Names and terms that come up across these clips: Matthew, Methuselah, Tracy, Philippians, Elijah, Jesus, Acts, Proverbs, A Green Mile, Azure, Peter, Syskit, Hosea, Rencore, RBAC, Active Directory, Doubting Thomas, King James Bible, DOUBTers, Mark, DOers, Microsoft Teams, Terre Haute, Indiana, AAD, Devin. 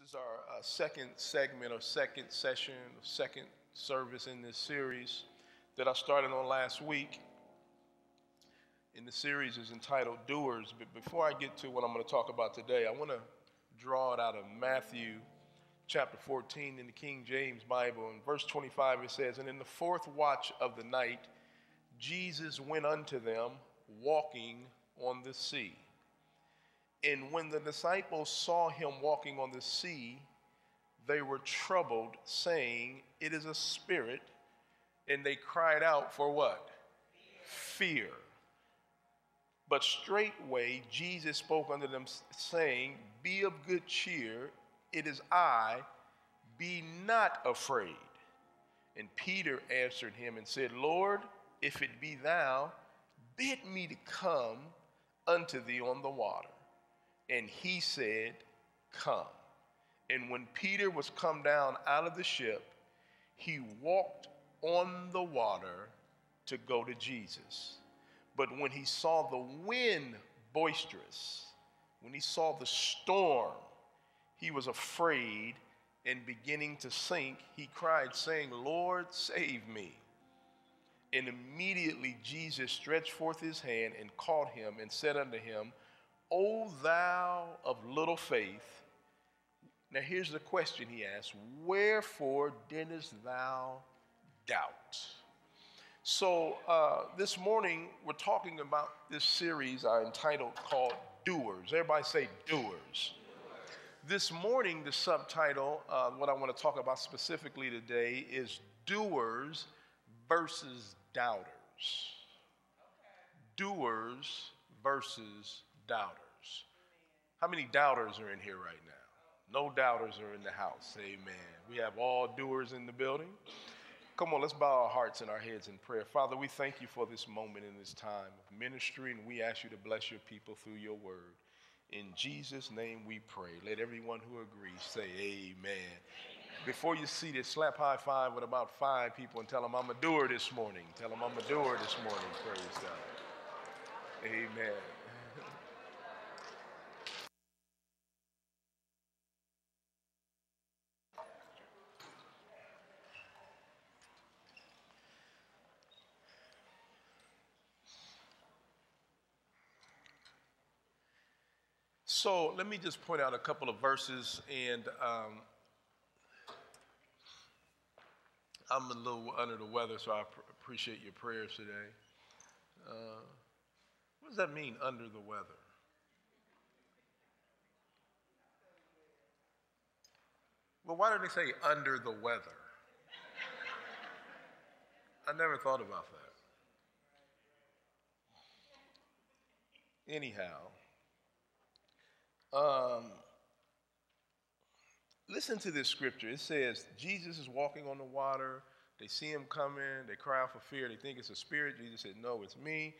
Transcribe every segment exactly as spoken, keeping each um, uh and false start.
This is our uh, second segment or second session, or second service in this series that I started on last week. And the series is entitled Doers. But before I get to what I'm going to talk about today, I want to draw it out of Matthew chapter fourteen in the King James Bible. In verse twenty-five it says, "And in the fourth watch of the night, Jesus went unto them, walking on the sea. And when the disciples saw him walking on the sea, they were troubled, saying, It is a spirit. And they cried out for what? Fear. Fear. But straightway Jesus spoke unto them, saying, Be of good cheer, it is I, be not afraid. And Peter answered him and said, Lord, if it be thou, bid me to come unto thee on the water. And he said, Come. And when Peter was come down out of the ship, he walked on the water to go to Jesus. But when he saw the wind boisterous, when he saw the storm, he was afraid, and beginning to sink, he cried, saying, Lord, save me. And immediately Jesus stretched forth his hand and caught him and said unto him, O thou of little faith. Now here's the question he asked, wherefore didst thou doubt? So uh, this morning we're talking about this series I entitled called Doers. Everybody say Doers. Doers. This morning the subtitle, uh, what I want to talk about specifically today is Doers versus Doubters. Okay. Doers versus Doubters. How many doubters are in here right now? No doubters are in the house. Amen. We have all doers in the building. Come on, let's bow our hearts and our heads in prayer. Father, we thank you for this moment and this time of ministry, and we ask you to bless your people through your word. In Jesus' name we pray. Let everyone who agrees say amen. Amen. Before you see this, slap high five with about five people and tell them I'm a doer this morning. Tell them I'm a doer this morning. Praise God. Amen. So let me just point out a couple of verses, and um, I'm a little under the weather, so I pr- appreciate your prayers today. Uh, what does that mean, under the weather? Well, why did they say under the weather? I never thought about that. Anyhow. Um, listen to this scripture. It says, Jesus is walking on the water. They see him coming. They cry out for fear. They think it's a spirit. Jesus said, no, it's me.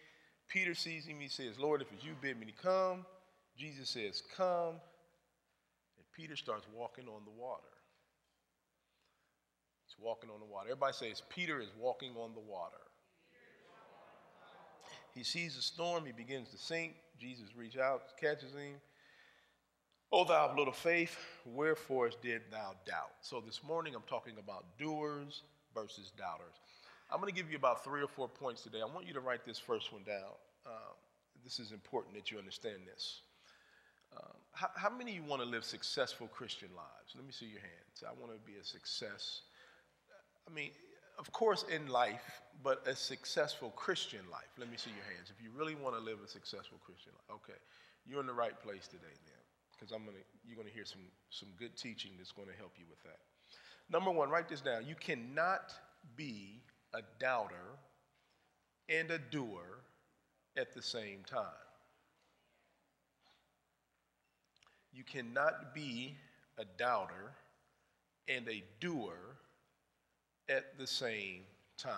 Peter sees him. He says, Lord, if it's you, bid me to come. Jesus says, come. And Peter starts walking on the water. He's walking on the water. Everybody says, Peter is walking on the water. He sees the storm. He begins to sink. Jesus reaches out, catches him. O thou of little faith, wherefore did thou doubt? So this morning I'm talking about doers versus doubters. I'm going to give you about three or four points today. I want you to write this first one down. Um, this is important that you understand this. Um, how, how many of you want to live successful Christian lives? Let me see your hands. I want to be a success. I mean, of course in life, but a successful Christian life. Let me see your hands. If you really want to live a successful Christian life. Okay, you're in the right place today then. Because I'm gonna, you're going to hear some, some good teaching that's going to help you with that. Number one, write this down. You cannot be a doubter and a doer at the same time. You cannot be a doubter and a doer at the same time.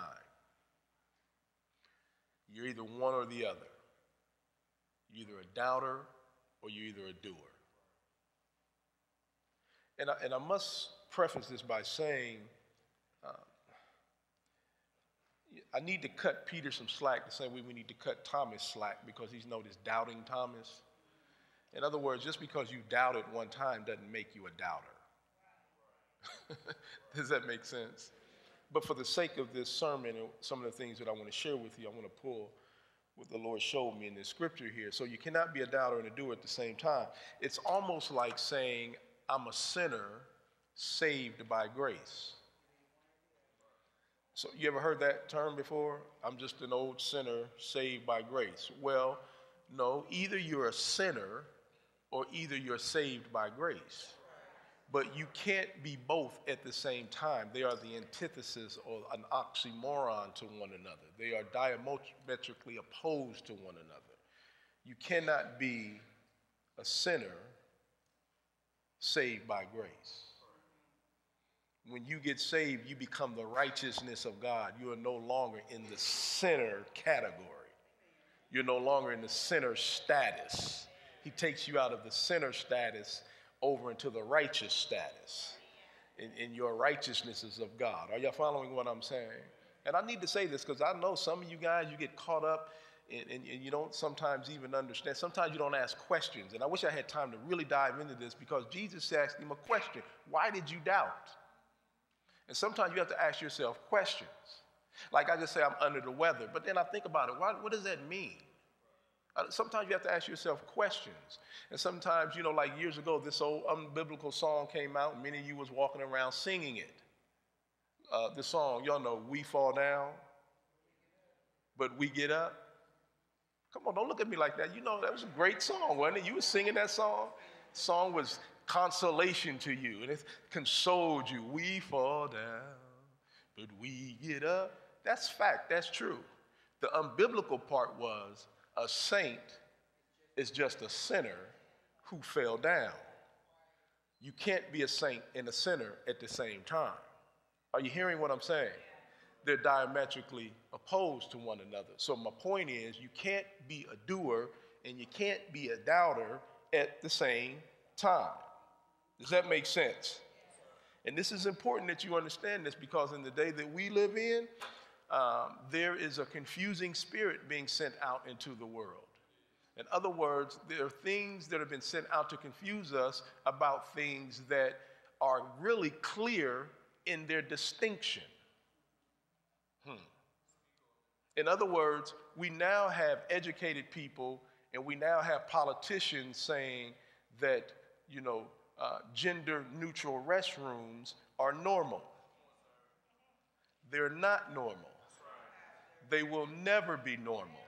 You're either one or the other. You're either a doubter or you're either a doer. And I, and I must preface this by saying um, I need to cut Peter some slack the same way we need to cut Thomas slack because he's known as Doubting Thomas. In other words, just because you doubted one time doesn't make you a doubter. Does that make sense? But for the sake of this sermon and some of the things that I want to share with you, I want to pull what the Lord showed me in this scripture here. So you cannot be a doubter and a doer at the same time. It's almost like saying, I'm a sinner saved by grace. So you ever heard that term before? I'm just an old sinner saved by grace. Well, no, either you're a sinner or either you're saved by grace. But you can't be both at the same time. They are the antithesis or an oxymoron to one another. They are diametrically opposed to one another. You cannot be a sinner saved by grace. When you get saved, you become the righteousness of God. You are no longer in the sinner category. You're no longer in the sinner status. He takes you out of the sinner status over into the righteous status, in, in your righteousnesses of God. Are y'all following what I'm saying? And I need to say this because I know some of you guys, you get caught up and, and, and you don't sometimes even understand. Sometimes you don't ask questions. And I wish I had time to really dive into this because Jesus asked him a question. Why did you doubt? And sometimes you have to ask yourself questions. Like I just say I'm under the weather, but then I think about it. Why, what does that mean? Sometimes you have to ask yourself questions. And sometimes, you know, like years ago, this old unbiblical song came out. Many of you was walking around singing it. Uh, the song, y'all know, we fall down, but we get up. Come on, don't look at me like that. You know, that was a great song, wasn't it? You were singing that song. The song was consolation to you, and it consoled you. We fall down, but we get up. That's fact. That's true. The unbiblical part was, a saint is just a sinner who fell down. You can't be a saint and a sinner at the same time. Are you hearing what I'm saying? They're diametrically opposed to one another. So my point is, you can't be a doer and you can't be a doubter at the same time. Does that make sense? And this is important that you understand this because in the day that we live in, Um, there is a confusing spirit being sent out into the world. In other words, there are things that have been sent out to confuse us about things that are really clear in their distinction. Hmm. In other words, we now have educated people and we now have politicians saying that, you know, uh, gender-neutral restrooms are normal. They're not normal. They will never be normal.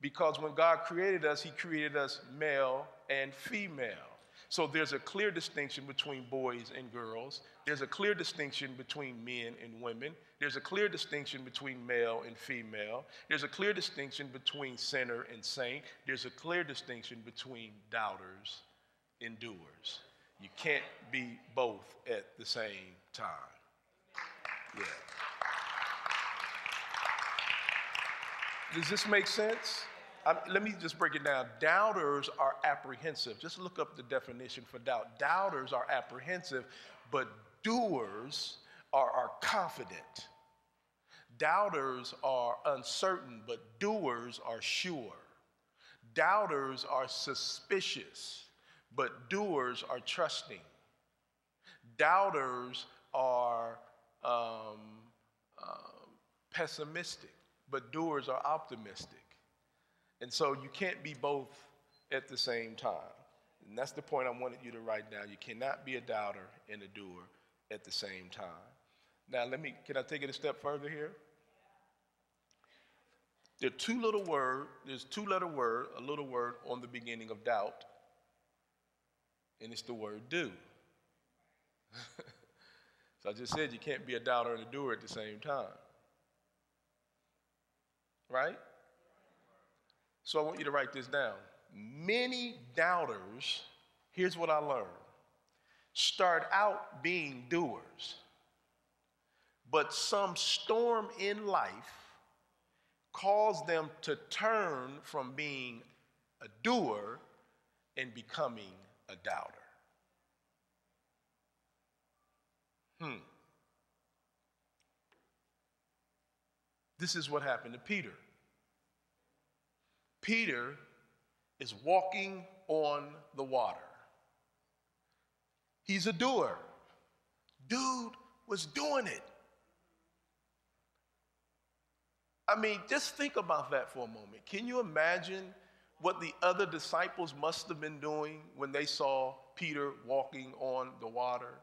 Because when God created us, he created us male and female. So there's a clear distinction between boys and girls. There's a clear distinction between men and women. There's a clear distinction between male and female. There's a clear distinction between sinner and saint. There's a clear distinction between doubters and doers. You can't be both at the same time. Yeah. Does this make sense? I'm, let me just break it down. Doubters are apprehensive. Just look up the definition for doubt. Doubters are apprehensive, but doers are, are confident. Doubters are uncertain, but doers are sure. Doubters are suspicious, but doers are trusting. Doubters are um, uh, pessimistic. But doers are optimistic. And so you can't be both at the same time. And that's the point I wanted you to write down. You cannot be a doubter and a doer at the same time. Now, let me, can I take it a step further here? There are two little word, there's two letter word, a little word on the beginning of doubt, and it's the word do. So I just said you can't be a doubter and a doer at the same time. Right? So I want you to write this down. Many doubters, here's what I learned, start out being doers, but some storm in life caused them to turn from being a doer and becoming a doubter. Hmm. This is what happened to Peter. Peter is walking on the water. He's a doer. Dude was doing it. I mean, just think about that for a moment. Can you imagine what the other disciples must have been doing when they saw Peter walking on the water?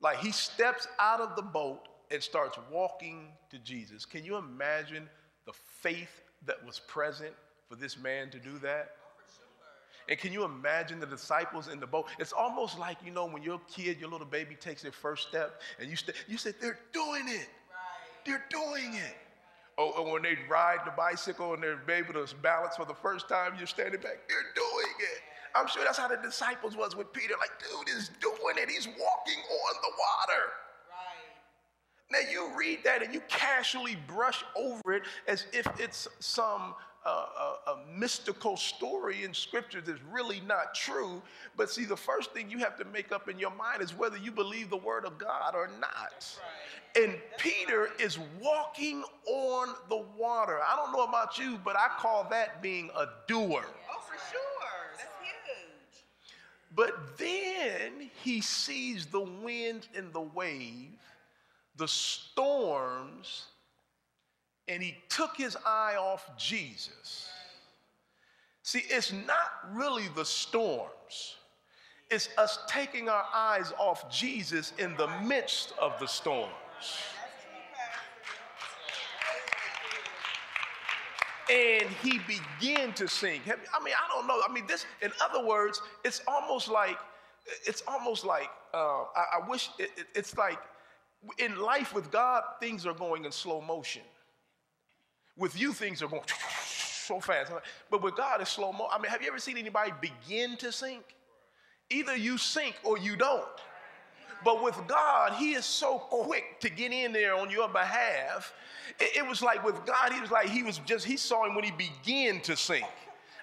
Like, he steps out of the boat and starts walking to Jesus. Can you imagine the faith that was present for this man to do that? And can you imagine the disciples in the boat? It's almost like, you know, when your kid, your little baby takes their first step, and you, st- you say, they're doing it. Right. They're doing it. Or, or when they ride the bicycle and they're able to balance for the first time, you're standing back, they're doing it. I'm sure that's how the disciples was with Peter. Like, dude is doing it. He's walking on the water. Right. Now, you read that and you casually brush over it as if it's some... Uh, a, a mystical story in scripture that's really not true. But see, the first thing you have to make up in your mind is whether you believe the word of God or not. That's right. And that's Peter right. is walking on the water. I don't know about you, but I call that being a doer. Oh, for sure. That's huge. But then he sees the wind and the wave, the storms, and he took his eye off Jesus. See, it's not really the storms. It's us taking our eyes off Jesus in the midst of the storms. And he began to sing. I mean, I don't know. I mean, this, in other words, it's almost like, it's almost like, uh, I, I wish, it, it, it's like in life with God, things are going in slow motion. With you, things are going so fast. But with God, it's slow mo. I mean, have you ever seen anybody begin to sink? Either you sink or you don't. But with God, he is so quick to get in there on your behalf. It, it was like with God, he was like, he was just, he saw him when he began to sink.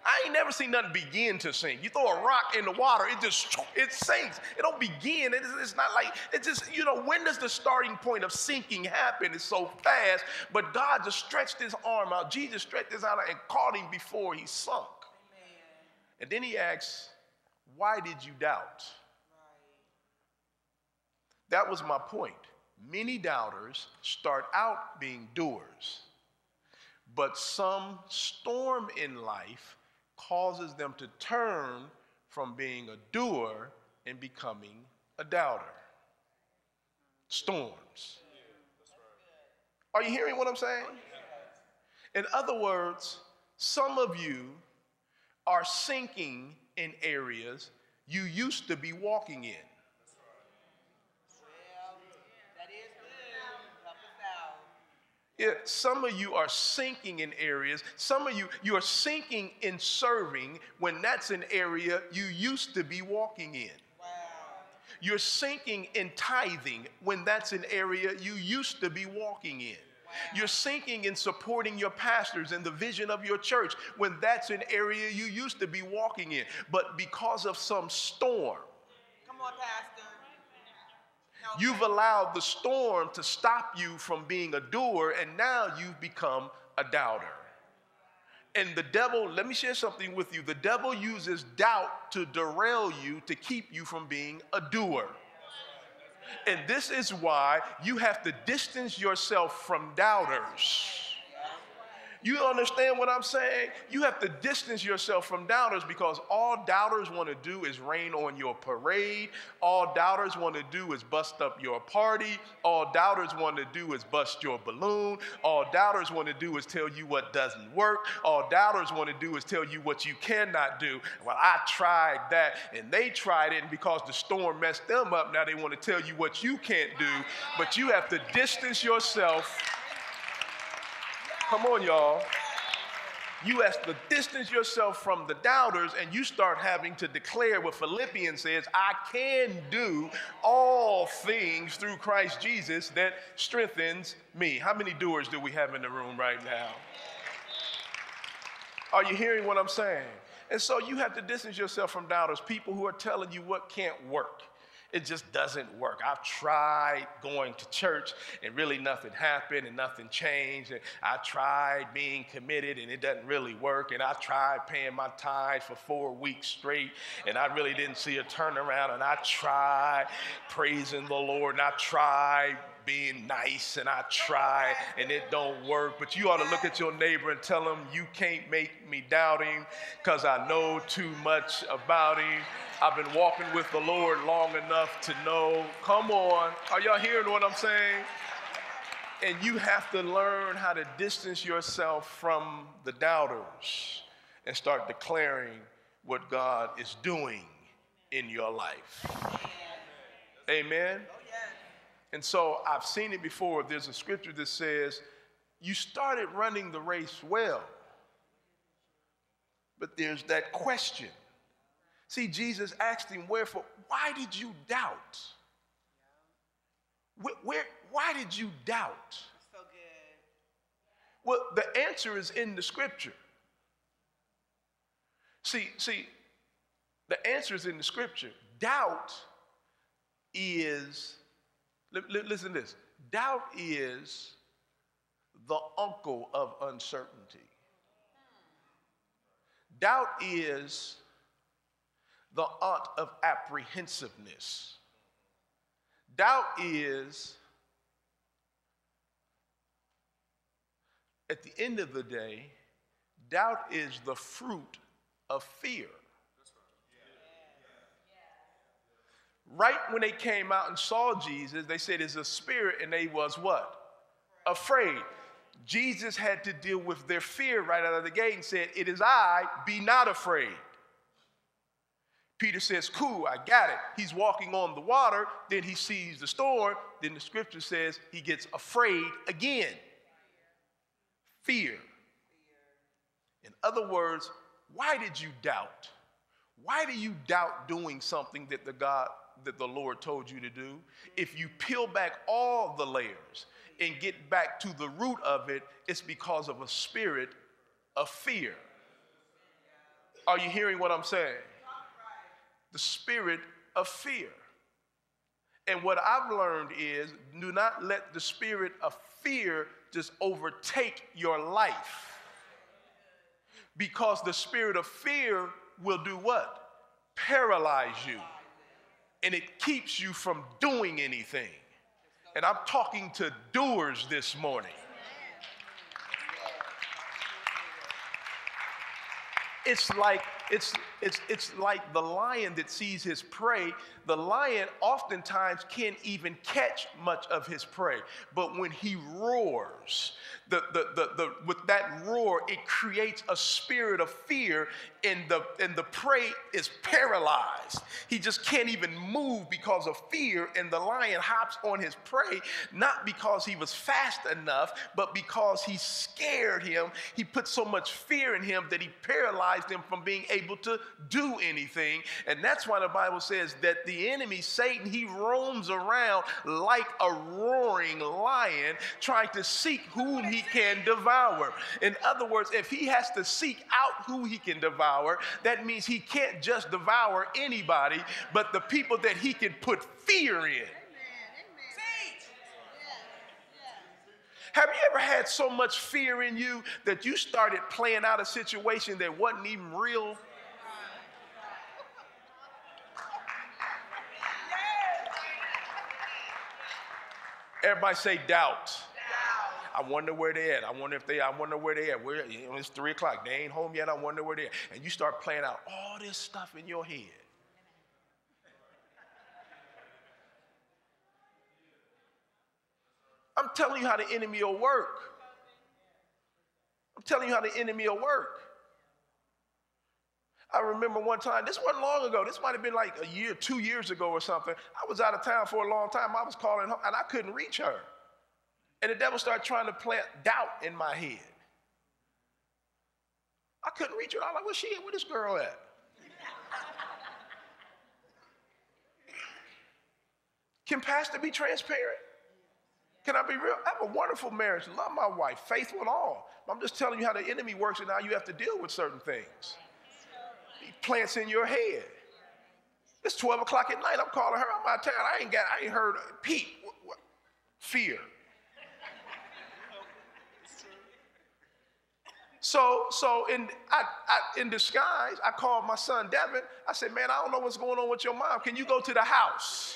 I ain't never seen nothing begin to sink. You throw a rock in the water, it just, it sinks. It don't begin. It, it's not like, it just, you know, when does the starting point of sinking happen? It's so fast. But God just stretched his arm out. Jesus stretched his arm out and caught him before he sunk. Amen. And then he asks, why did you doubt? Right. That was my point. Many doubters start out being doers. But some storm in life causes them to turn from being a doer and becoming a doubter. Storms. Are you hearing what I'm saying? In other words, some of you are sinking in areas you used to be walking in. Yeah, some of you are sinking in areas. Some of you, you are sinking in serving when that's an area you used to be walking in. Wow. You're sinking in tithing when that's an area you used to be walking in. Wow. You're sinking in supporting your pastors and the vision of your church when that's an area you used to be walking in. But because of some storm. Come on, Pastor. You've allowed the storm to stop you from being a doer, and now you've become a doubter. And the devil, let me share something with you. The devil uses doubt to derail you, to keep you from being a doer. And this is why you have to distance yourself from doubters. You understand what I'm saying? You have to distance yourself from doubters because all doubters want to do is rain on your parade. All doubters want to do is bust up your party. All doubters want to do is bust your balloon. All doubters want to do is tell you what doesn't work. All doubters want to do is tell you what you cannot do. Well, I tried that, and they tried it, and because the storm messed them up, now they want to tell you what you can't do. But you have to distance yourself. Come on, y'all. You have to distance yourself from the doubters, and you start having to declare what Philippians says, I can do all things through Christ Jesus that strengthens me. How many doers do we have in the room right now? Are you hearing what I'm saying? And so you have to distance yourself from doubters, people who are telling you what can't work. It just doesn't work. I've tried going to church and really nothing happened and nothing changed. And I tried being committed and it doesn't really work. And I tried paying my tithes for four weeks straight and I really didn't see a turnaround. And I tried praising the Lord and I tried being nice and I try and it don't work. But you ought to look at your neighbor and tell him, you can't make me doubt him because I know too much about him. I've been walking with the Lord long enough to know. Come on. Are y'all hearing what I'm saying? And you have to learn how to distance yourself from the doubters and start declaring what God is doing in your life. Amen. And so I've seen it before. There's a scripture that says, you started running the race well, but there's that question. See, Jesus asked him, wherefore, why did you doubt? Where, where, why did you doubt? That's so good. Well, the answer is in the scripture. See, see, the answer is in the scripture. Doubt is... Listen to this. Doubt is the uncle of uncertainty. Doubt is the aunt of apprehensiveness. Doubt is, at the end of the day, doubt is the fruit of fear. Right when they came out and saw Jesus, they said it's a spirit, and they was what? Afraid. Jesus had to deal with their fear right out of the gate and said, it is I, be not afraid. Peter says, cool, I got it. He's walking on the water, then he sees the storm, then the scripture says he gets afraid again. Fear. In other words, why did you doubt? Why do you doubt doing something that the God... that the Lord told you to do? If you peel back all the layers and get back to the root of it, it's because of a spirit of fear. Are you hearing what I'm saying? The spirit of fear. And what I've learned is, do not let the spirit of fear just overtake your life. Because the spirit of fear will do what? Paralyze you. And it keeps you from doing anything. And I'm talking to doers this morning. It's like, it's, it's, it's like the lion that sees his prey. The lion oftentimes can't even catch much of his prey. But when he roars, the, the, the, the, with that roar, it creates a spirit of fear, and the, and the prey is paralyzed. He just can't even move because of fear, and the lion hops on his prey, not because he was fast enough, but because he scared him. He put so much fear in him that he paralyzed him from being able to do anything. And that's why the Bible says that the enemy, Satan, he roams around like a roaring lion trying to seek whom he can devour. In other words, if he has to seek out who he can devour, that means he can't just devour anybody, but the people that he can put fear in. Have you ever had so much fear in you that you started playing out a situation that wasn't even real? Everybody say doubt. I wonder where they're at. I wonder if they, I wonder where they're at. Where, you know, it's three o'clock. They ain't home yet. I wonder where they're at. And you start playing out all this stuff in your head. I'm telling you how the enemy will work. I'm telling you how the enemy will work. I remember one time, this wasn't long ago. This might have been like a year, two years ago or something. I was out of town for a long time. I was calling home, and I couldn't reach her. And the devil started trying to plant doubt in my head. I couldn't reach her. I was like, where's she at? Where this girl at? Can pastor be transparent? Can I be real? I have a wonderful marriage. Love my wife. Faithful in all. I'm just telling you how the enemy works and how you have to deal with certain things. He plants in your head. It's twelve o'clock at night. I'm calling her out my town. I ain't got, I ain't heard a peep. What, what? Fear. So, so in, I, I, in disguise, I called my son, Devin. I said, man, I don't know what's going on with your mom. Can you go to the house?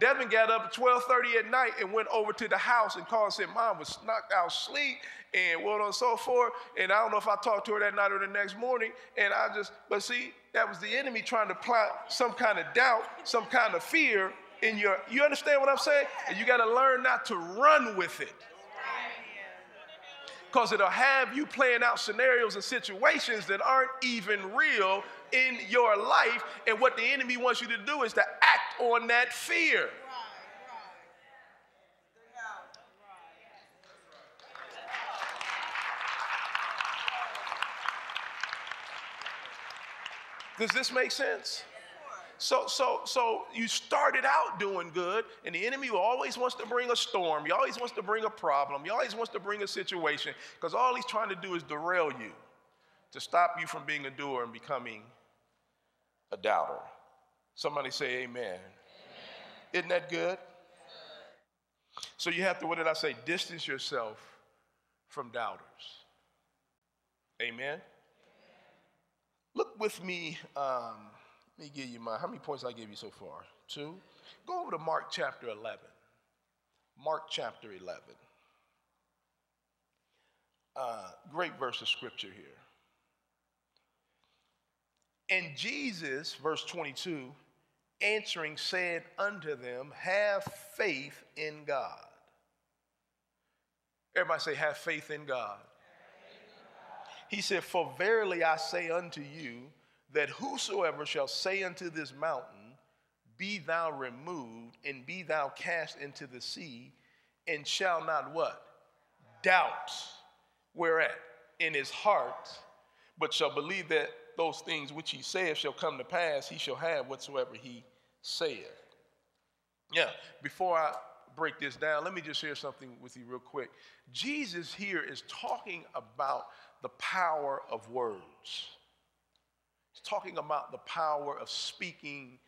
Devin got up at twelve thirty at night and went over to the house and called and said, Mom was knocked out sleep and what on so forth. And I don't know if I talked to her that night or the next morning. And I just, but see, that was the enemy trying to plant some kind of doubt, some kind of fear in your, you understand what I'm saying? And you got to learn not to run with it. Because it'll have you playing out scenarios and situations that aren't even real in your life. And what the enemy wants you to do is to act on that fear. Right, right. Does this make sense? So, so, so you started out doing good, and the enemy always wants to bring a storm. He always wants to bring a problem. He always wants to bring a situation, because all he's trying to do is derail you, to stop you from being a doer and becoming a doubter. Somebody say amen. Amen. Isn't that good? Yes. So you have to, what did I say? Distance yourself from doubters. Amen? Amen. Look with me. Um, Let me give you my, how many points I gave you so far? Two? Go over to Mark chapter eleven. Mark chapter eleven. Uh, great verse of scripture here. And Jesus, verse twenty-two, answering said unto them, have faith in God. Everybody say, have faith in God. Have faith in God. He said, for verily I say unto you, that whosoever shall say unto this mountain, be thou removed, and be thou cast into the sea, and shall not what? Doubt. Whereat? In his heart, but shall believe that those things which he saith shall come to pass, he shall have whatsoever he saith. Yeah, before I break this down, let me just share something with you real quick. Jesus here is talking about the power of words. It's talking about the power of speaking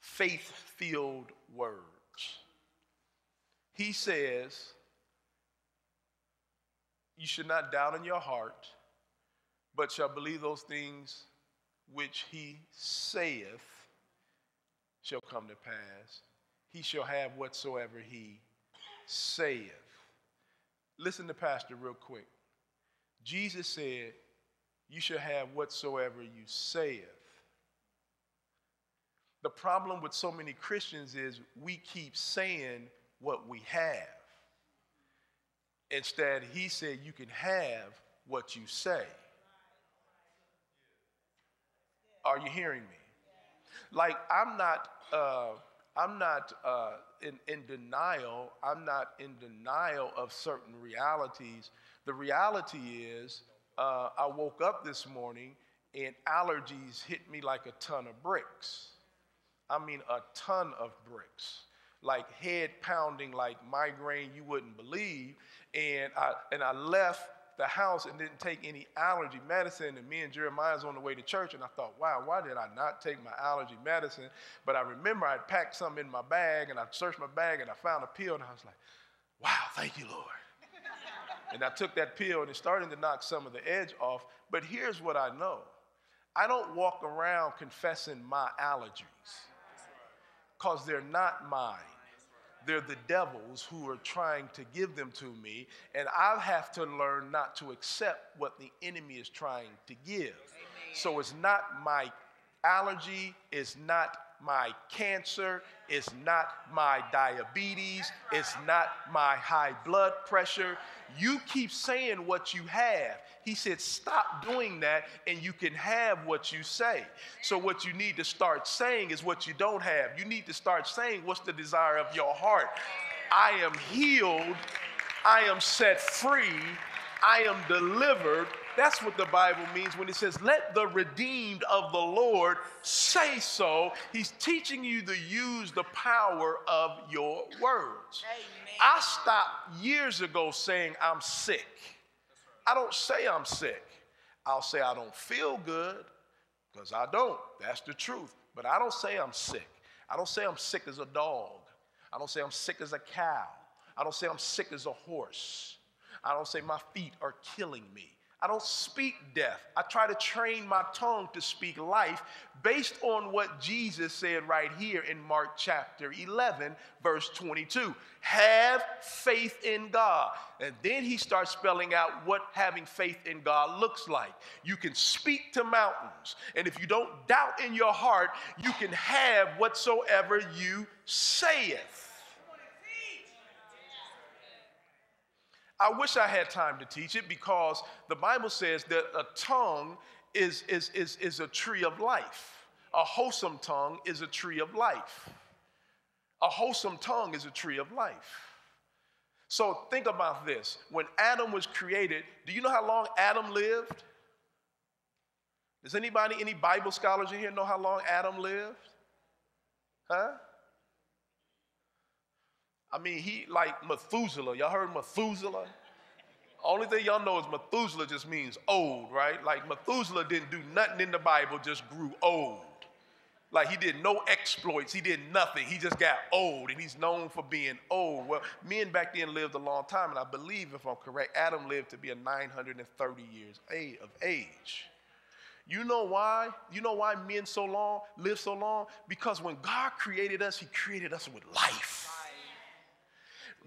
faith-filled words. He says, you should not doubt in your heart, but shall believe those things which he saith shall come to pass. He shall have whatsoever he saith. Listen to Pastor real quick. Jesus said, you shall have whatsoever you saith. The problem with so many Christians is we keep saying what we have. Instead, he said you can have what you say. Are you hearing me? Like, I'm not, uh, I'm not uh, in, in denial. I'm not in denial of certain realities. The reality is, Uh, I woke up this morning and allergies hit me like a ton of bricks. I mean, a ton of bricks, like head pounding, like migraine you wouldn't believe. And I, and I left the house and didn't take any allergy medicine. And me and Jeremiah's on the way to church. And I thought, wow, why did I not take my allergy medicine? But I remember I packed something in my bag and I searched my bag and I found a pill. And I was like, wow, thank you, Lord. And I took that pill, and it's starting to knock some of the edge off. But here's what I know. I don't walk around confessing my allergies, because they're not mine. They're the devil's who are trying to give them to me, and I have to learn not to accept what the enemy is trying to give. Amen. So it's not my allergy, it's not my cancer, is not my diabetes, it's not my high blood pressure. You keep saying what you have. He said, stop doing that and you can have what you say. So what you need to start saying is what you don't have. You need to start saying what's the desire of your heart. I am healed, I am set free, I am delivered. That's what the Bible means when it says, let the redeemed of the Lord say so. He's teaching you to use the power of your words. Amen. I stopped years ago saying I'm sick. I don't say I'm sick. I'll say I don't feel good, because I don't. That's the truth. But I don't say I'm sick. I don't say I'm sick as a dog. I don't say I'm sick as a cow. I don't say I'm sick as a horse. I don't say my feet are killing me. I don't speak death. I try to train my tongue to speak life based on what Jesus said right here in Mark chapter eleven, verse twenty-two. Have faith in God. And then he starts spelling out what having faith in God looks like. You can speak to mountains. And if you don't doubt in your heart, you can have whatsoever you saith. I wish I had time to teach it, because the Bible says that a tongue is, is, is, is a tree of life. A wholesome tongue is a tree of life. A wholesome tongue is a tree of life. So think about this. When Adam was created, do you know how long Adam lived? Does anybody, any Bible scholars in here know how long Adam lived? Huh? I mean, he, like Methuselah. Y'all heard Methuselah? Only thing y'all know is Methuselah just means old, right? Like Methuselah didn't do nothing in the Bible, just grew old. Like he did no exploits. He did nothing. He just got old, and he's known for being old. Well, men back then lived a long time, and I believe, if I'm correct, Adam lived to be a nine hundred thirty years of age. You know why? You know why men so long, live so long? Because when God created us, he created us with life.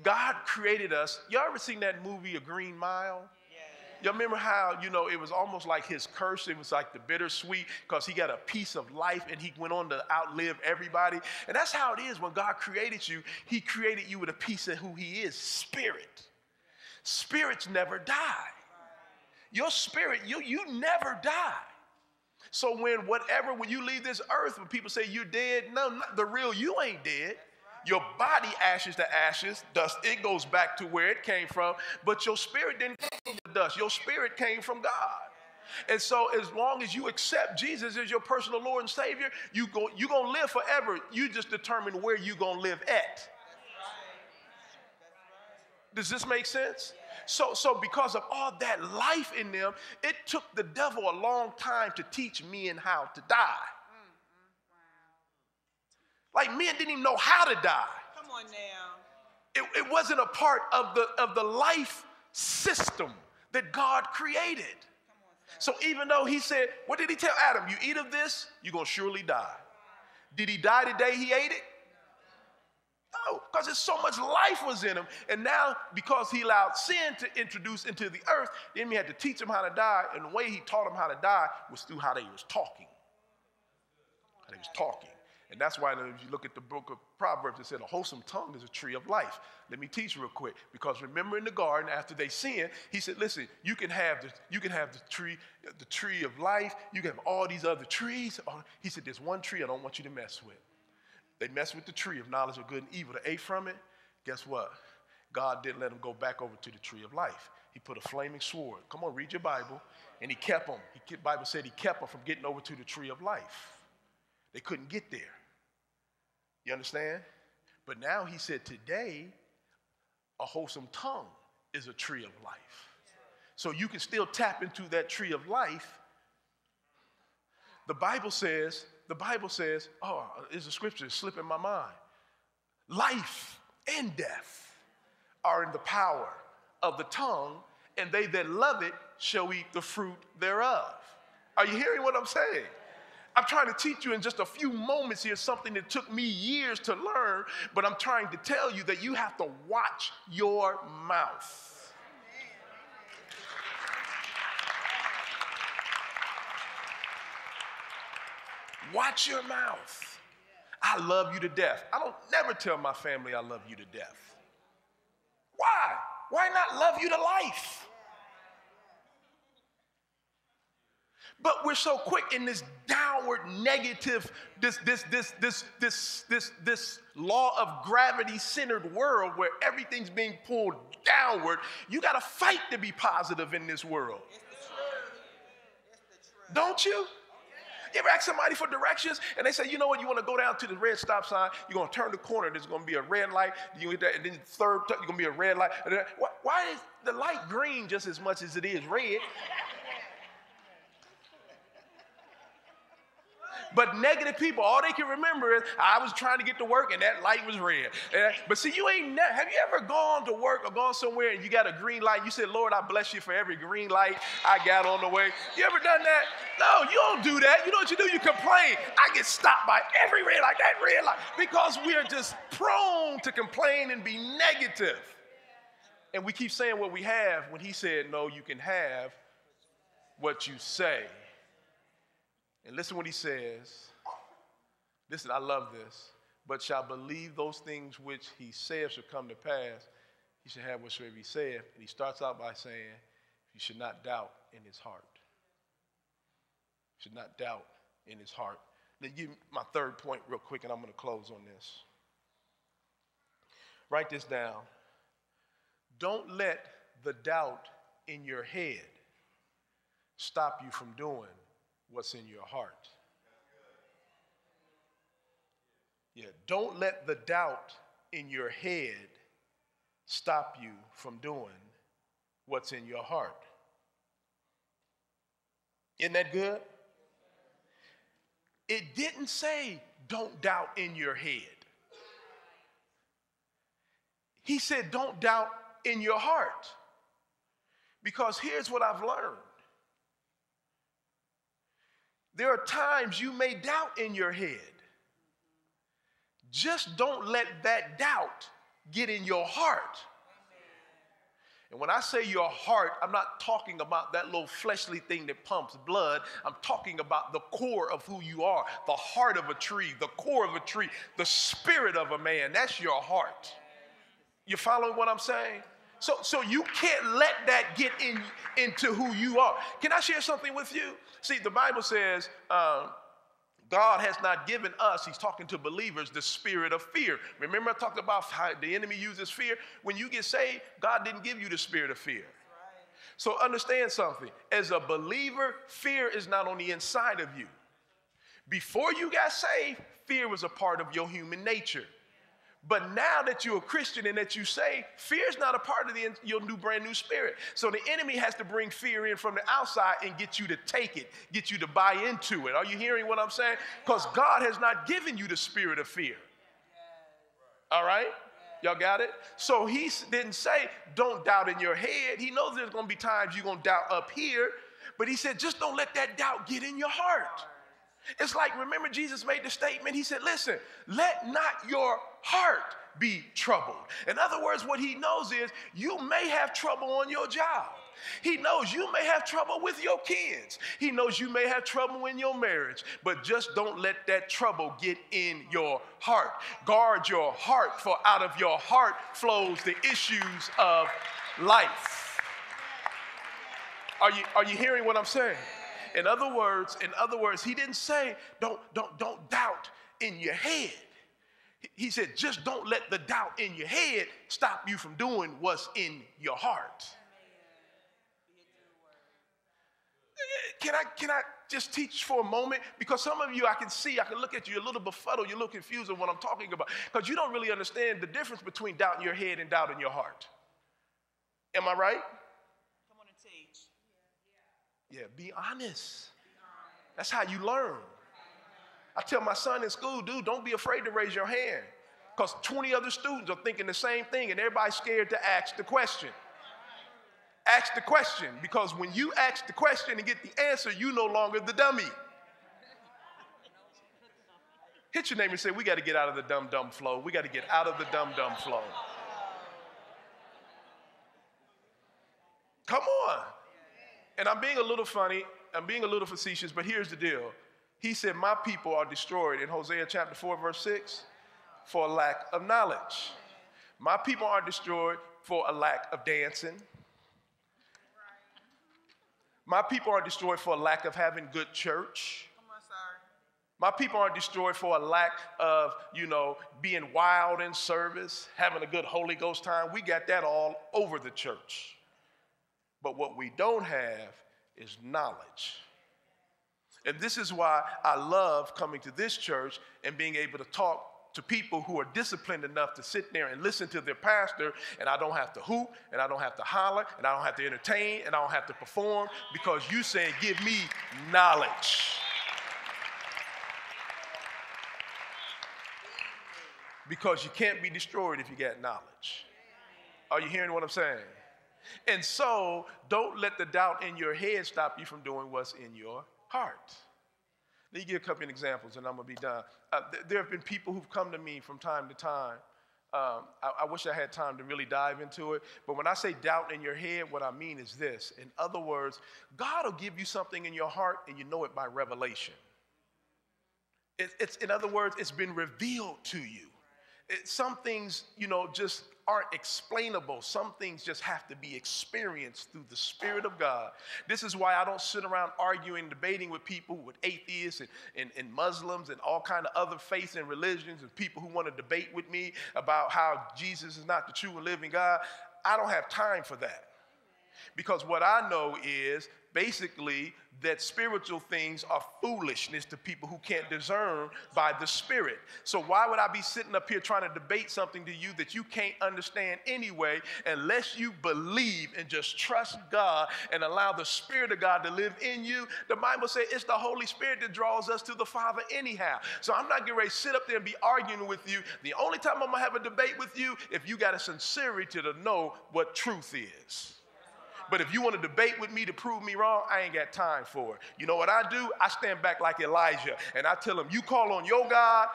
God created us. Y'all ever seen that movie, A Green Mile? Yeah. Y'all remember how, you know, it was almost like his curse. It was like the bittersweet, because he got a piece of life and he went on to outlive everybody. And that's how it is when God created you. He created you with a piece of who he is, spirit. Spirits never die. Your spirit, you, you never die. So when whatever, when you leave this earth, when people say you're dead, no, not the real you ain't dead. Your body ashes to ashes, dust. It goes back to where it came from, but your spirit didn't come from the dust. Your spirit came from God. And so as long as you accept Jesus as your personal Lord and Savior, you go, you're going to live forever. You just determine where you're going to live at. Does this make sense? So, so because of all that life in them, it took the devil a long time to teach men how to die. Like men didn't even know how to die. Come on now. It, it wasn't a part of the, of the life system that God created. On, so even though he said, what did he tell Adam? You eat of this, you're going to surely die. Did he die the day he ate it? No, because there's so much life was in him. And now because he allowed sin to introduce into the earth, then we had to teach him how to die. And the way he taught him how to die was through how they was talking. How they was talking. And that's why if you look at the book of Proverbs, it said a wholesome tongue is a tree of life. Let me teach you real quick. Because remember in the garden, after they sinned, he said, listen, you can have the, you can have the, tree, the tree of life. You can have all these other trees. He said, there's one tree I don't want you to mess with. They messed with the tree of knowledge of good and evil. They ate from it. Guess what? God didn't let them go back over to the tree of life. He put a flaming sword. Come on, read your Bible. And he kept them. The Bible said he kept them from getting over to the tree of life. They couldn't get there. You understand? But now he said today, a wholesome tongue is a tree of life. So you can still tap into that tree of life. The Bible says, the Bible says, oh, there's a scripture slipping my mind. Life and death are in the power of the tongue, and they that love it shall eat the fruit thereof. Are you hearing what I'm saying? I'm trying to teach you in just a few moments here something that took me years to learn, but I'm trying to tell you that you have to watch your mouth. Watch your mouth. I love you to death. I don't never tell my family I love you to death. Why? Why not love you to life? But we're so quick in this downward negative, this, this, this, this, this, this, this law of gravity-centered world where everything's being pulled downward. You got to fight to be positive in this world. It's the truth. It's the truth. Don't you? You ever ask somebody for directions and they say, you know what, you want to go down to the red stop sign, you're going to turn the corner, there's going to be a red light, you get that, and then the third, you're going to be a red light. Why is the light green just as much as it is red? But negative people, all they can remember is, I was trying to get to work and that light was red. And, but see, you ain't, ne- have you ever gone to work or gone somewhere and you got a green light? You said, Lord, I bless you for every green light I got on the way. You ever done that? No, you don't do that. You know what you do? You complain. I get stopped by every red light, that red light, because we are just prone to complain and be negative. And we keep saying what we have when he said, no, you can have what you say. And listen what he says. Listen, I love this. But shall believe those things which he saith shall come to pass. He shall have whatsoever he saith. And he starts out by saying, you should not doubt in his heart. You should not doubt in his heart. Now, give me my third point real quick, and I'm going to close on this. Write this down. Don't let the doubt in your head stop you from doing what's in your heart. Yeah, don't let the doubt in your head stop you from doing what's in your heart. Isn't that good? It didn't say don't doubt in your head. He said don't doubt in your heart. Because here's what I've learned. There are times you may doubt in your head. Just don't let that doubt get in your heart. And when I say your heart, I'm not talking about that little fleshly thing that pumps blood. I'm talking about the core of who you are, the heart of a tree, the core of a tree, the spirit of a man. That's your heart. You following what I'm saying? So, so you can't let that get in into who you are. Can I share something with you? See, the Bible says um, God has not given us, he's talking to believers, the spirit of fear. Remember I talked about how the enemy uses fear? When you get saved, God didn't give you the spirit of fear. Right. So understand something. As a believer, fear is not on the inside of you. Before you got saved, fear was a part of your human nature. But now that you're a Christian and that you say, fear is not a part of the, your new brand new spirit. So the enemy has to bring fear in from the outside and get you to take it, get you to buy into it. Are you hearing what I'm saying? Because God has not given you the spirit of fear. All right? Y'all got it? So he didn't say, don't doubt in your head. He knows there's going to be times you're going to doubt up here. But he said, just don't let that doubt get in your heart. It's like, remember Jesus made the statement, he said, listen, let not your heart be troubled. In other words, what he knows is you may have trouble on your job. He knows you may have trouble with your kids. He knows you may have trouble in your marriage, but just don't let that trouble get in your heart. Guard your heart, for out of your heart flows the issues of life. Are you, are you hearing what I'm saying? In other words, in other words, he didn't say, don't, don't, don't doubt in your head. He said, just don't let the doubt in your head stop you from doing what's in your heart. Can I, can I just teach for a moment? Because some of you, I can see, I can look at you, you're a little befuddled, you're a little confused on what I'm talking about. Because you don't really understand the difference between doubt in your head and doubt in your heart. Am I right? Yeah, be honest. That's how you learn. I tell my son in school, dude, don't be afraid to raise your hand because twenty other students are thinking the same thing and everybody's scared to ask the question. Ask the question, because when you ask the question and get the answer, you no longer the dummy. Hit your neighbor and say, we got to get out of the dumb, dumb flow. We got to get out of the dumb, dumb flow. Come on. And I'm being a little funny, I'm being a little facetious, but here's the deal. He said, my people are destroyed in Hosea chapter four, verse six, for a lack of knowledge. My people are destroyed for a lack of dancing. My people are destroyed for a lack of having good church. My people aren't destroyed for a lack of, you know, being wild in service, having a good Holy Ghost time. We got that all over the church. But what we don't have is knowledge. And this is why I love coming to this church and being able to talk to people who are disciplined enough to sit there and listen to their pastor, and I don't have to hoop, and I don't have to holler, and I don't have to entertain, and I don't have to perform, because you saying, give me knowledge. because you can't be destroyed if you got knowledge. Are you hearing what I'm saying? And so don't let the doubt in your head stop you from doing what's in your heart. Let me give a couple of examples, and I'm going to be done. Uh, th there have been people who've come to me from time to time. Um, I, I wish I had time to really dive into it. But when I say doubt in your head, what I mean is this. In other words, God will give you something in your heart, and you know it by revelation. It, it's, in other words, it's been revealed to you. It, some things, you know, just aren't explainable. Some things just have to be experienced through the Spirit of God. This is why I don't sit around arguing, debating with people, with atheists and, and, and Muslims and all kind of other faiths and religions and people who want to debate with me about how Jesus is not the true and living God. I don't have time for that. Because what I know is basically that spiritual things are foolishness to people who can't discern by the Spirit. So why would I be sitting up here trying to debate something to you that you can't understand anyway, unless you believe and just trust God and allow the Spirit of God to live in you? The Bible says it's the Holy Spirit that draws us to the Father anyhow. So I'm not getting ready to sit up there and be arguing with you. The only time I'm going to have a debate with you, if you got a sincerity to know what truth is. But if you want to debate with me to prove me wrong, I ain't got time for it. You know what I do? I stand back like Elijah, and I tell him, you call on your God,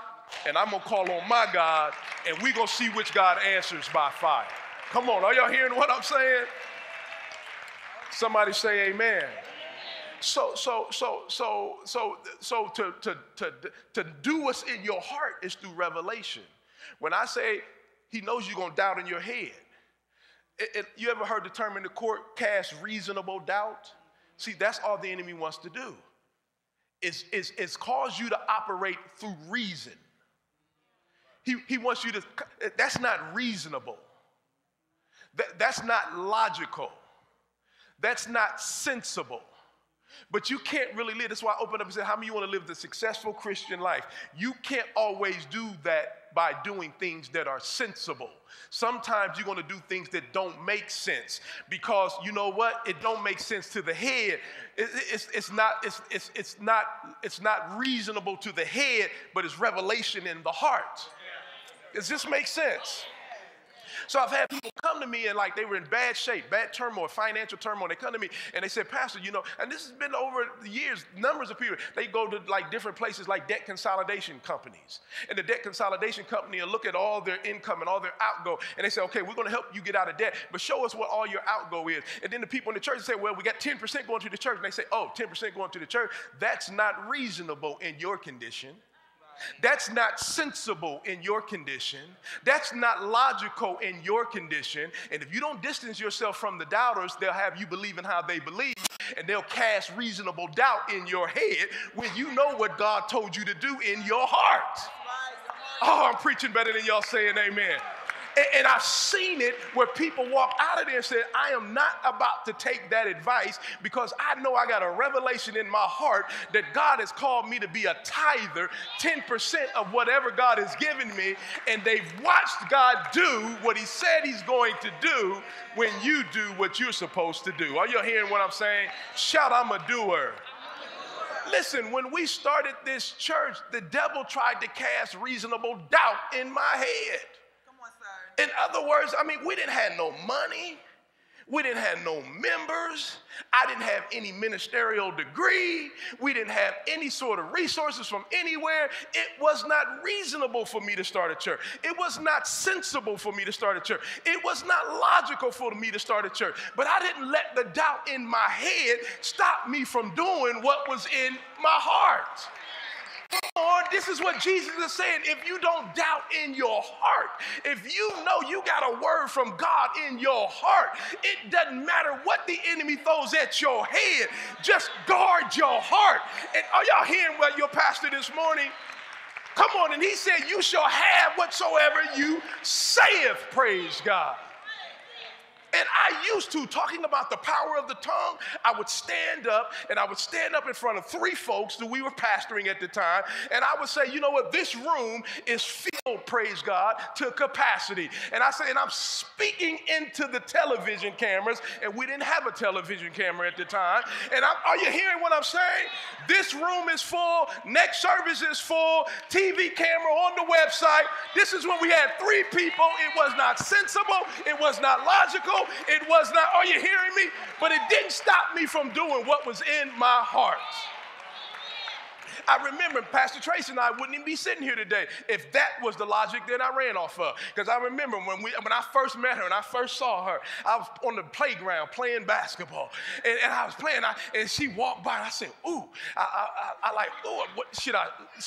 and I'm going to call on my God, and we're going to see which God answers by fire. Come on, are y'all hearing what I'm saying? Somebody say amen. So, so, so, so, so, so to, to, to, to do what's in your heart is through revelation. When I say he knows you're going to doubt in your head, It, it, you ever heard the term in the court, cast reasonable doubt? See, that's all the enemy wants to do. It's, it's, it's cause you to operate through reason. He, he wants you to, that's not reasonable. That, that's not logical. That's not sensible. But you can't really live. That's why I opened up and said, how many of you want to live the successful Christian life? You can't always do that by doing things that are sensible. Sometimes you're going to do things that don't make sense, because you know what? It don't make sense to the head. It, it, it's, it's, not, it's, it's, it's, not, it's not reasonable to the head, but it's revelation in the heart. Does this make sense? So I've had people come to me, and like they were in bad shape, bad turmoil, financial turmoil. They come to me and they said, Pastor, you know, and this has been over the years, numbers of people. They go to like different places like debt consolidation companies. And the debt consolidation company will look at all their income and all their outgo. And they say, okay, we're going to help you get out of debt, but show us what all your outgo is. And then the people in the church say, well, we got ten percent going to the church. And they say, oh, ten percent going to the church. That's not reasonable in your condition. That's not sensible in your condition. That's not logical in your condition. And if you don't distance yourself from the doubters, they'll have you believing how they believe, and they'll cast reasonable doubt in your head when you know what God told you to do in your heart. Oh, I'm preaching better than y'all saying amen. And, and I've seen it where people walk out of there and said, I am not about to take that advice, because I know I got a revelation in my heart that God has called me to be a tither, ten percent of whatever God has given me. And they've watched God do what he said he's going to do when you do what you're supposed to do. Are you hearing what I'm saying? Shout, I'm a doer. Listen, when we started this church, the devil tried to cast reasonable doubt in my head. In other words, I mean, we didn't have no money. We didn't have no members. I didn't have any ministerial degree. We didn't have any sort of resources from anywhere. It was not reasonable for me to start a church. It was not sensible for me to start a church. It was not logical for me to start a church. But I didn't let the doubt in my head stop me from doing what was in my heart. Lord, this is what Jesus is saying. If you don't doubt in your heart, if you know you got a word from God in your heart, it doesn't matter what the enemy throws at your head. Just guard your heart. And are y'all hearing what your pastor this morning? Come on, and he said, you shall have whatsoever you saith, praise God. And I used to, talking about the power of the tongue, I would stand up, and I would stand up in front of three folks that we were pastoring at the time, and I would say, you know what, this room is filled, praise God, to capacity. And I say, and I'm speaking into the television cameras, and we didn't have a television camera at the time. And I'm, are you hearing what I'm saying? This room is full, next service is full, T V camera on the website. This is when we had three people. It was not sensible, it was not logical. It was not, are you hearing me? But it didn't stop me from doing what was in my heart. I remember Pastor Tracy and I wouldn't even be sitting here today if that was the logic that I ran off of. Because I remember when we, when I first met her and I first saw her, I was on the playground playing basketball. And, and I was playing, I, and she walked by, and I said, ooh. I, I, I like, ooh, what should I,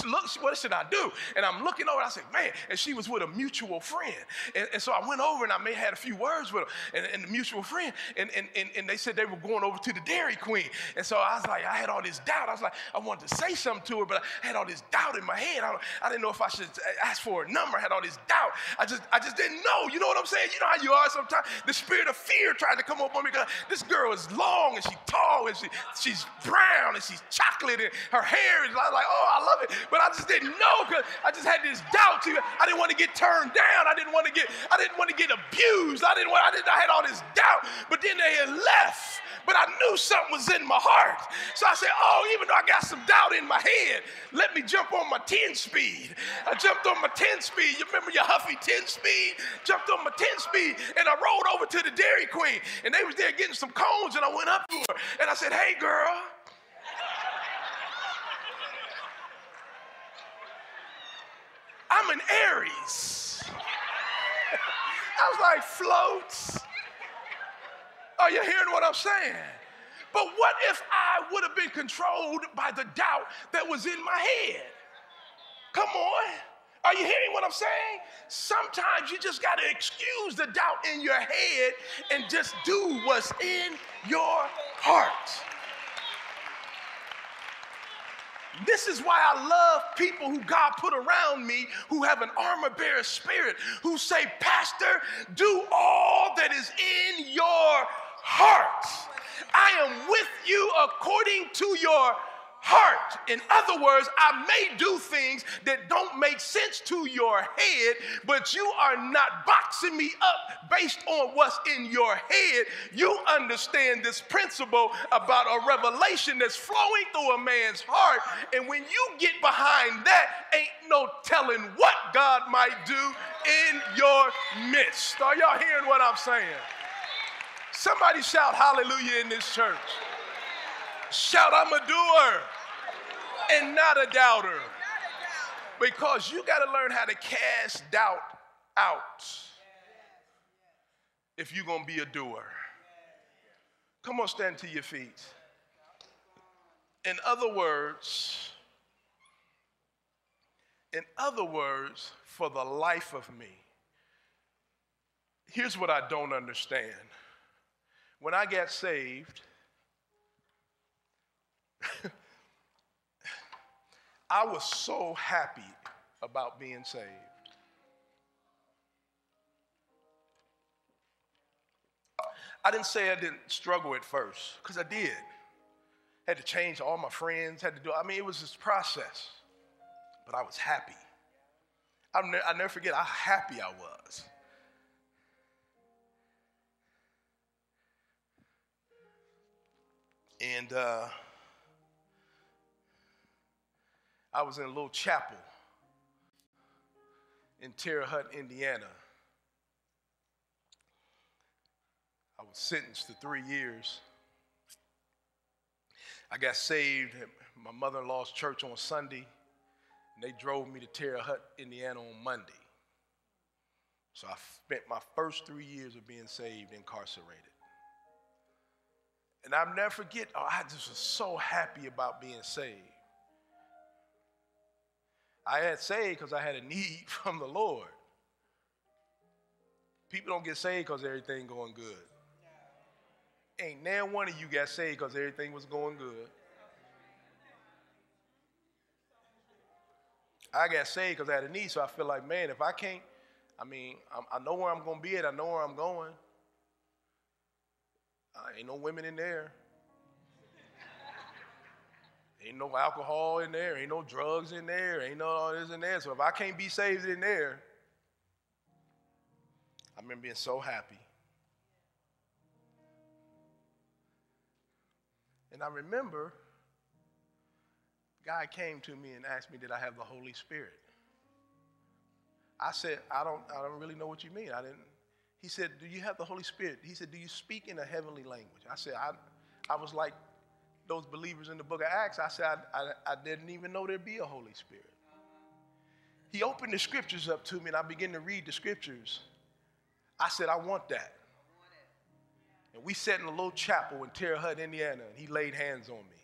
look, what should I do? And I'm looking over, and I said, man. And she was with a mutual friend. And, and so I went over, and I may have had a few words with her, and, and the mutual friend. And, and, and, and they said they were going over to the Dairy Queen. And so I was like, I had all this doubt. I was like, I wanted to say something to her, but I had all this doubt in my head. I, I didn't know if I should ask for her number. I had all this doubt. I just, I just didn't know. You know what I'm saying? You know how you are sometimes. The spirit of fear tried to come up on me. This girl is long and she's tall and she, she's brown and she's chocolate and her hair is like, oh, I love it. But I just didn't know because I just had this doubt. I didn't want to get turned down. I didn't want to get, I didn't want to get abused. I didn't want. I didn't. I had all this doubt. But then they had left. But I knew something was in my heart. So I said, oh, even though I got some doubt in my head, let me jump on my ten speed. I jumped on my ten speed. You remember your huffy ten speed? Jumped on my ten speed, and I rolled over to the Dairy Queen, and they was there getting some cones, and I went up to her, and I said, hey, girl. I'm an Aries. I was like, floats. Are you hearing what I'm saying? But what if I would have been controlled by the doubt that was in my head? Come on. Are you hearing what I'm saying? Sometimes you just got to excuse the doubt in your head and just do what's in your heart. This is why I love people who God put around me who have an armor-bearer spirit, who say, Pastor, do all that is in your heart. I am with you according to your heart. In other words, I may do things that don't make sense to your head, but you are not boxing me up based on what's in your head. You understand this principle about a revelation that's flowing through a man's heart, and when you get behind that, ain't no telling what God might do in your midst. Are y'all hearing what I'm saying? Somebody shout hallelujah in this church. Shout, I'm a doer and not a doubter. Because you got to learn how to cast doubt out if you're going to be a doer. Come on, stand to your feet. In other words, in other words, for the life of me, here's what I don't understand. When I got saved, I was so happy about being saved. I didn't say I didn't struggle at first, because I did. Had to change all my friends, had to do, I mean, it was this process, but I was happy. I'll ne- I'll never forget how happy I was. And uh, I was in a little chapel in Terre Haute, Indiana. I was sentenced to three years. I got saved at my mother-in-law's church on Sunday, and they drove me to Terre Haute, Indiana on Monday. So I spent my first three years of being saved incarcerated. And I'll never forget, oh, I just was so happy about being saved. I had saved because I had a need from the Lord. People don't get saved because everything going good. Ain't now one of you got saved because everything was going good. I got saved because I had a need, so I feel like, man, if I can't, I mean, I'm, I know where I'm going to be at, I know where I'm going. Uh, ain't no women in there. Ain't no alcohol in there. Ain't no drugs in there. Ain't no all this in there. So if I can't be saved in there, I remember being so happy. And I remember God came to me and asked me, did I have the Holy Spirit? I said, I don't, I don't really know what you mean. I didn't. He said, do you have the Holy Spirit? He said, do you speak in a heavenly language? I said, I, I was like those believers in the book of Acts. I said, I, I, I didn't even know there'd be a Holy Spirit. He opened the scriptures up to me, and I began to read the scriptures. I said, I want that. And we sat in a little chapel in Terre Haute, Indiana, and he laid hands on me.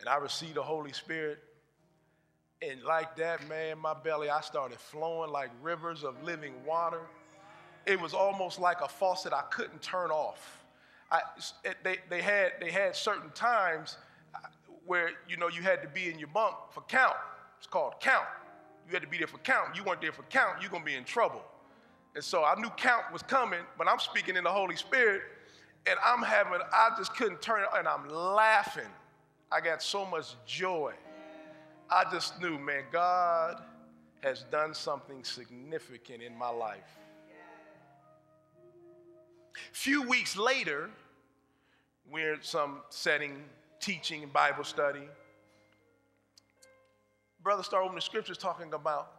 And I received the Holy Spirit. And like that, man, my belly, I started flowing like rivers of living water. It was almost like a faucet I couldn't turn off. I, they, they, had, they had certain times where, you know, you had to be in your bunk for count. It's called count. You had to be there for count. You weren't there for count, you're going to be in trouble. And so I knew count was coming, but I'm speaking in the Holy Spirit, and I'm having, I just couldn't turn it, and I'm laughing. I got so much joy. I just knew, man, God has done something significant in my life. A few weeks later, we're in some setting, teaching, Bible study. Brother started opening the scriptures talking about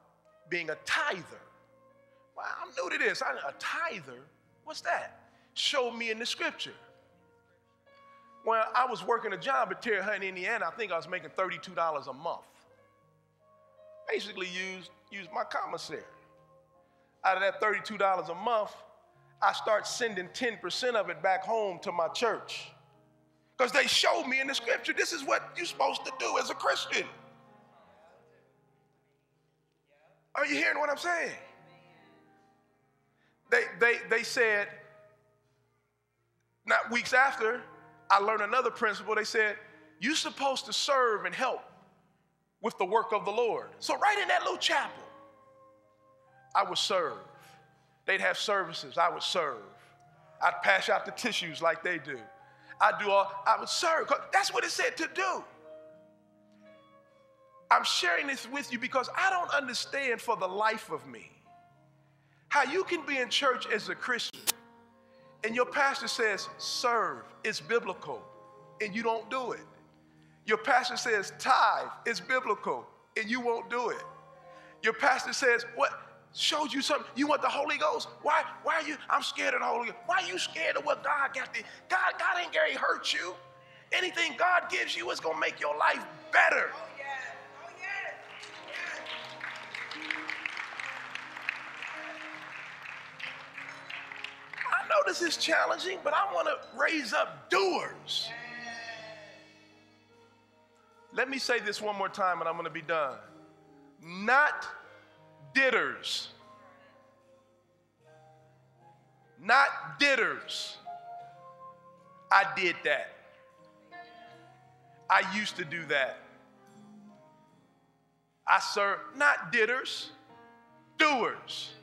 being a tither. Well, I'm new to this. I, a tither? What's that? Show me in the scripture. Well, I was working a job at Terre Haute, Indiana. I think I was making thirty-two dollars a month. Basically used, used my commissary. Out of that thirty-two dollars a month, I start sending ten percent of it back home to my church. Because they showed me in the scripture, this is what you're supposed to do as a Christian. Are you hearing what I'm saying? They, they, they said, not weeks after, I learned another principle. They said, you're supposed to serve and help with the work of the Lord. So right in that little chapel, I would serve. They'd have services. I would serve. I'd pass out the tissues like they do. I'd do all, I would serve. That's what it said to do. I'm sharing this with you because I don't understand for the life of me how you can be in church as a Christian and your pastor says, serve, it's biblical, and you don't do it. Your pastor says, tithe, it's biblical, and you won't do it. Your pastor says, what, showed you something, you want the Holy Ghost? Why, why are you, I'm scared of the Holy Ghost. Why are you scared of what God got there? God, God ain't gonna hurt you. Anything God gives you is gonna make your life better. Oh, yeah. Oh, yeah. Yeah. I know this is challenging, but I wanna raise up doers. Yeah. Let me say this one more time and I'm gonna be done. Not ditters. Not ditters. I did that. I used to do that. I serve, not ditters, doers.